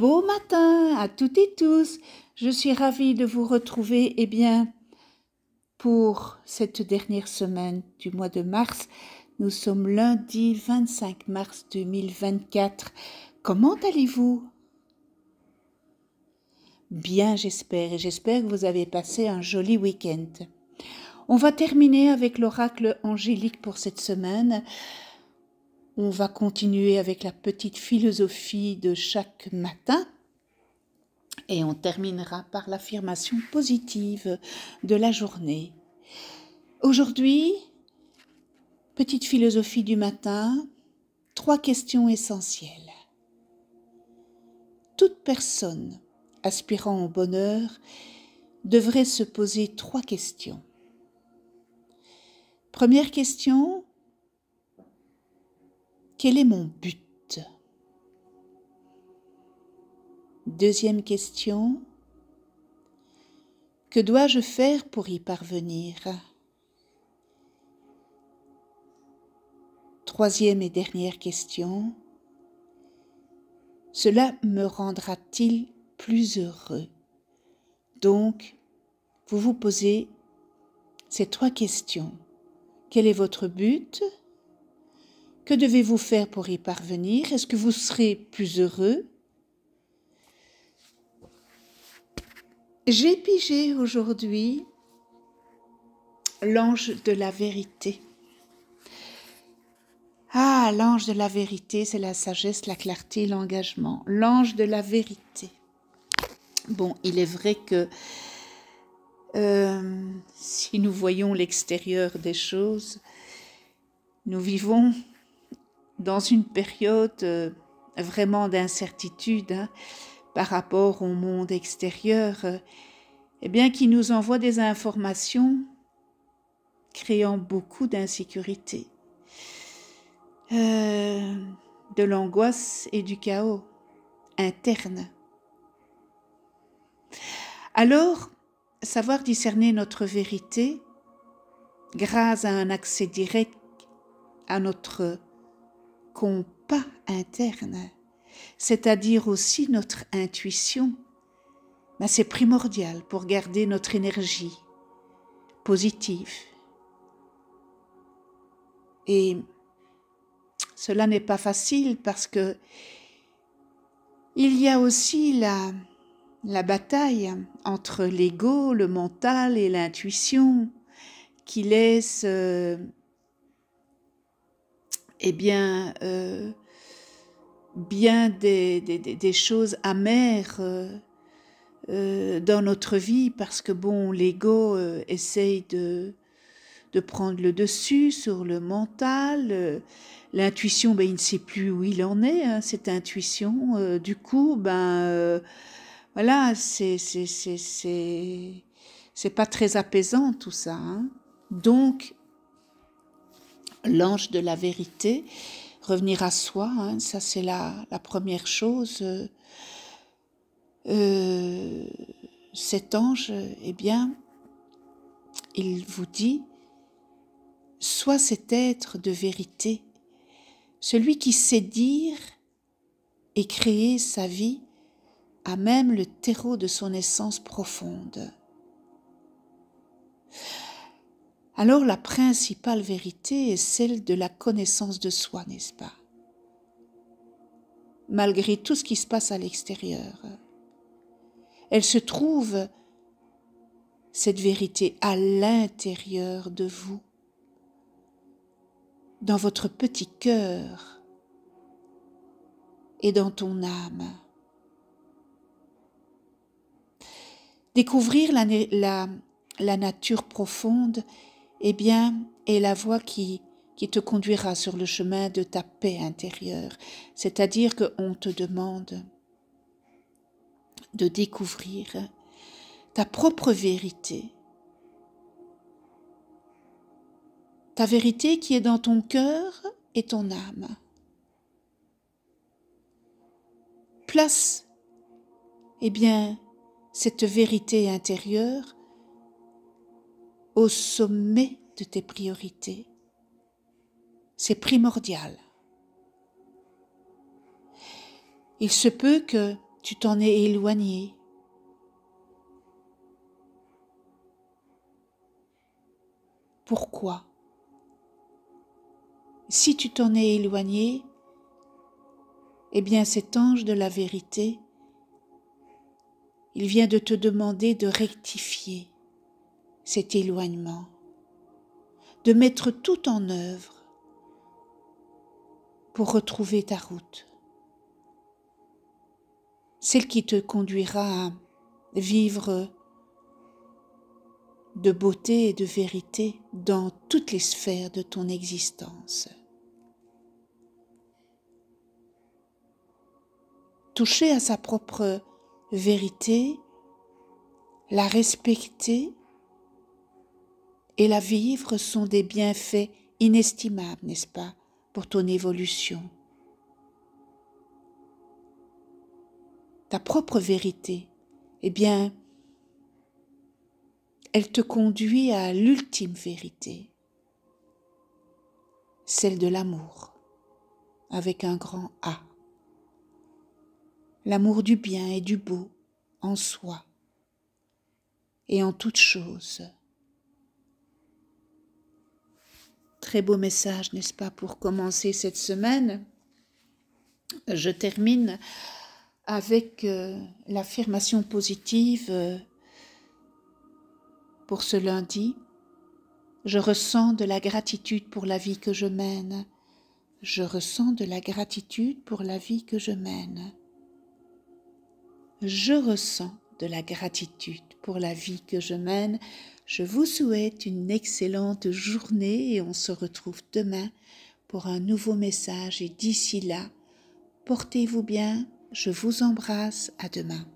beau matin à toutes et tous. Je suis ravie de vous retrouver pour cette dernière semaine du mois de mars. Nous sommes lundi 25 mars 2024. Comment allez-vous? Bien, j'espère, et j'espère que vous avez passé un joli week-end. On va terminer avec l'oracle angélique pour cette semaine. On va continuer avec la petite philosophie de chaque matin et on terminera par l'affirmation positive de la journée. Aujourd'hui, petite philosophie du matin, 3 questions essentielles. Toute personne aspirant au bonheur devrait se poser 3 questions. Première question, quel est mon but? Deuxième question, que dois-je faire pour y parvenir? Troisième et dernière question, cela me rendra-t-il plus heureux? Donc, vous vous posez ces 3 questions. Quel est votre but? Que devez-vous faire pour y parvenir? Est-ce que vous serez plus heureux? J'ai pigé aujourd'hui l'ange de la vérité. Ah, l'ange de la vérité, c'est la sagesse, la clarté, l'engagement. L'ange de la vérité. Bon, il est vrai que si nous voyons l'extérieur des choses, nous vivons dans une période vraiment d'incertitude par rapport au monde extérieur, eh bien, qui nous envoie des informations créant beaucoup d'insécurité, de l'angoisse et du chaos interne. Alors, savoir discerner notre vérité grâce à un accès direct à notre compas interne, c'est-à-dire aussi notre intuition, ben c'est primordial pour garder notre énergie positive. Et cela n'est pas facile parce que il y a aussi la bataille entre l'ego, le mental et l'intuition qui laisse bien des choses amères dans notre vie, parce que bon, l'ego essaye de prendre le dessus sur le mental, l'intuition, ben, il ne sait plus où il en est, cette intuition, du coup, ben voilà, c'est pas très apaisant tout ça, Donc, l'ange de la vérité, revenir à soi, ça c'est la première chose. Cet ange, eh bien, il vous dit, sois cet être de vérité, celui qui sait dire et créer sa vie à même le terreau de son essence profonde. Alors la principale vérité est celle de la connaissance de soi, n'est-ce pas? Malgré tout ce qui se passe à l'extérieur, elle se trouve, cette vérité, à l'intérieur de vous, dans votre petit cœur et dans ton âme. Découvrir la nature profonde, eh bien, est la voie qui te conduira sur le chemin de ta paix intérieure. C'est-à-dire qu'on te demande de découvrir ta propre vérité. Ta vérité qui est dans ton cœur et ton âme. Place, eh bien, cette vérité intérieure au sommet de tes priorités. C'est primordial. Il se peut que tu t'en es éloigné. Pourquoi? Si tu t'en es éloigné, eh bien cet ange de la vérité, il vient de te demander de rectifier cet éloignement, de mettre tout en œuvre pour retrouver ta route, celle qui te conduira à vivre de beauté et de vérité dans toutes les sphères de ton existence. Toucher à sa propre vérité, la respecter et la vivre sont des bienfaits inestimables, n'est-ce pas, pour ton évolution. Ta propre vérité, eh bien, elle te conduit à l'ultime vérité, celle de l'amour, avec un grand A. L'amour du bien et du beau en soi et en toutes choses. Très beau message, n'est-ce pas, pour commencer cette semaine. Je termine avec l'affirmation positive pour ce lundi. Je ressens de la gratitude pour la vie que je mène. Je ressens de la gratitude pour la vie que je mène. Je ressens de la gratitude pour la vie que je mène. Je vous souhaite une excellente journée et on se retrouve demain pour un nouveau message. Et d'ici là, portez-vous bien. Je vous embrasse. À demain.